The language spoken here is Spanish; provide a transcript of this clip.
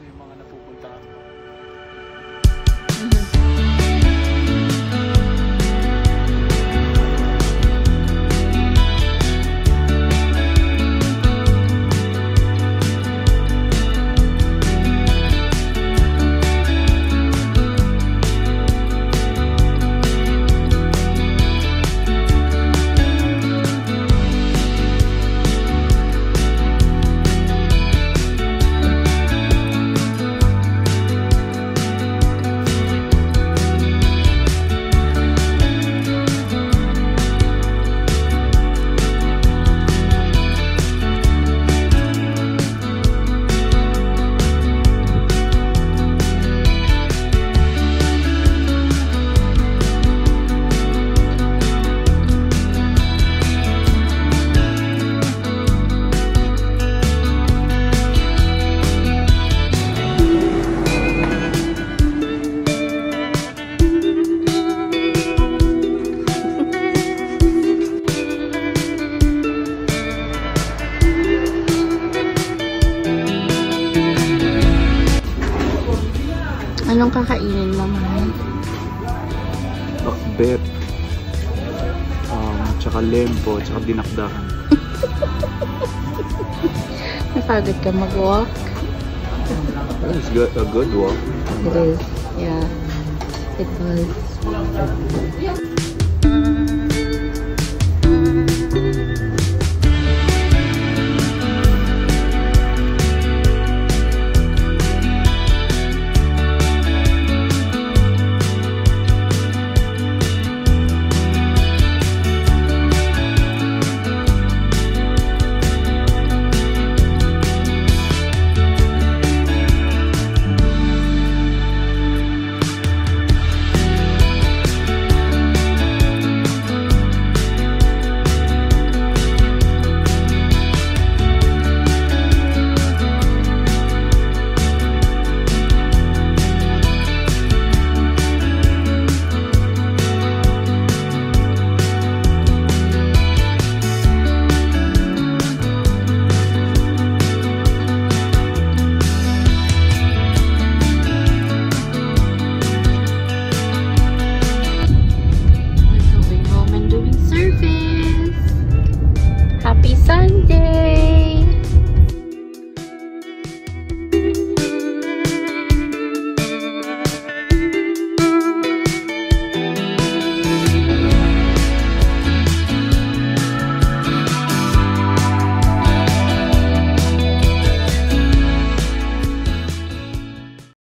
kaso yung mga napupuntahan mo. Anong kakainin, mama? Bakbet. Tsaka lempo, tsaka dinakdakan. Napagod ka mag-walk? Well, it's a good walk. It is, yeah. It was.